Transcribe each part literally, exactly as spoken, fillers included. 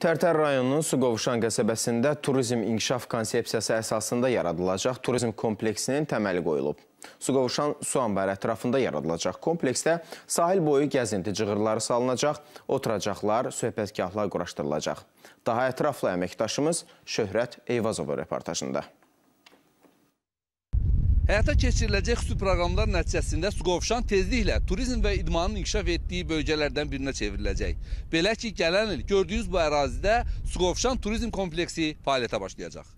Tərtər rayonunun Suqovuşan qəsəbəsində turizm inkişaf konsepsiyası əsasında yaradılacaq turizm kompleksinin təməli qoyulub. Suqovuşan su anbarı ətrafında yaradılacaq kompleksdə sahil boyu gəzinti cığırları salınacaq, oturacaqlar, söhbətgahlar quraşdırılacaq. Daha ətraflı əməkdaşımız Şöhrət Eyvazov reportajında. Həyata keçiriləcək xüsusi proqramlar nəticəsində Suqovuşan tezliklə turizm və idmanın inkişaf etdiyi bölgələrdən birinə çevriləcək. Belə ki, gələn il gördüyünüz bu ərazidə Suqovuşan turizm kompleksi fəaliyyətə başlayacaq.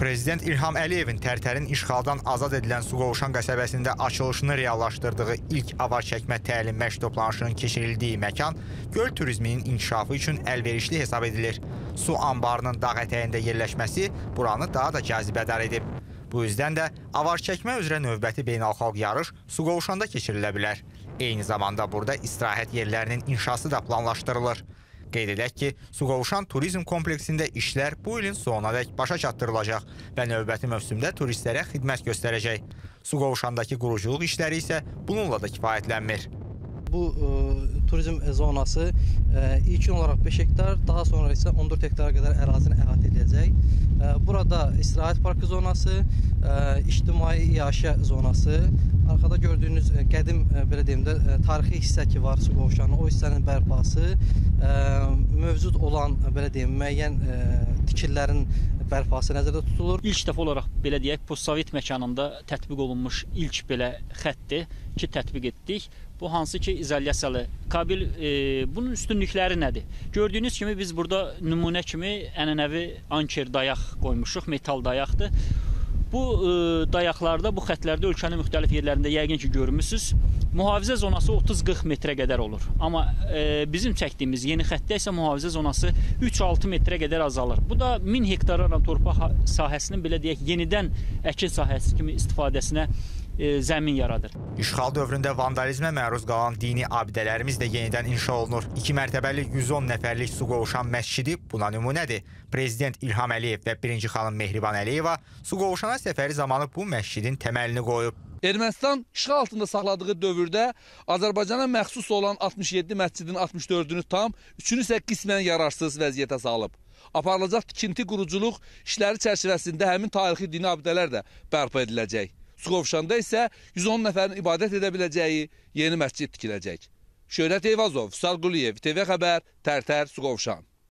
Prezident İlham Əliyevin Tərtərin işğaldan azad edilən Suqovuşan qəsəbəsində açılışını reallaşdırdığı ilk avar çəkmə təlim məşq toplanışının keçirildiyi məkan göl turizminin inkişafı üçün əlverişli hesab edilir. Su anbarının dağ ətəyində yerləşməsi buranı daha da cazibədar edib. Bu yüzden de avar çekme üzere növbəti beynəlxalq yarış Suqovuşanda keçirilə bilər. Eyni zamanda burada istirahət yerlərinin inşası da planlaşdırılır. Qeyd edək ki, Suqovuşan turizm kompleksində işlər bu ilin sonuna dək başa çatdırılacaq və növbəti mövsümdə turistlərə xidmət göstərəcək. Suqovuşandakı quruculuq işləri isə bununla da kifayətlənmir. Bu e, turizm zonası e, ilkin olarak beş hektar, daha sonra ise on dörd hektara kadar ərazini əhatə ediləcək. E, burada istirahət parkı zonası, e, ictimai yaşa zonası, arkada gördüğünüz e, qədim e, belə deyim də, e, tarixi hissə ki var Suqovuşanın, o hissənin bərpası, e, mövcud olan belə deyim, müəyyən e, tikililərin bərpası nəzərdə tutulur. İlk dəfə olaraq belə deyək, postsovet məkanında tətbiq olunmuş ilk belə xəttdir ki, tətbiq etdik. Bu hansı ki izolyasiyalı kabil, e, bunun üstünlükləri nədir? Gördüyünüz kimi biz burada nümunə kimi ənənəvi anker dayaq qoymuşuq, metal dayaqdır. Bu e, dayaqlarda, bu xətlərdə ölkənin müxtəlif yerlərində yəqin ki görmüsünüz. Mühafizə zonası otuz qırx metrə qədər olur. Amma e, bizim çəkdiyimiz yeni xəttdə isə mühafizə zonası üç altı metrə qədər azalır. Bu da min hektar olan torpaq sahəsinin belə deyək yenidən əkin sahəsi kimi istifadəsinə zəmin yaradır. İşğal dövründə vandalizmə məruz qalan dini abidələrimiz də yenidən inşa olunur. İki mərtəbəli yüz on nəfərlik Suqovuşan məscidi buna nümunədir. Prezident İlham Əliyev və birinci xanım Mehriban Əliyeva Suqovuşana səfəri zamanı bu məscidin təməlini qoyub. Ermənistan işğal altında saxladığı dövrdə Azərbaycana məxsus olan altmış yeddi məscidin altmış dördünü tam, üçünü isə qismən yararsız vəziyyətə salıb. Aparılacaq tikinti quruculuq işləri çərçivəsində həmin tarixi dini abidələr də bərpa ediləcək. Suqovuşanda isə yüz on nəfərin ibadət edə biləcəyi yeni məscid tikiləcək. Şöde Teyvazov, İlham Əliyev, T V Xəbər, Tərtər, Suqovuşan.